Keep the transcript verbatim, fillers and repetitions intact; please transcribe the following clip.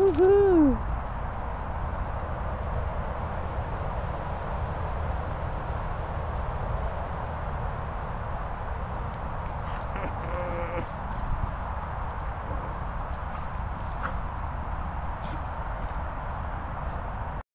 Woohoo!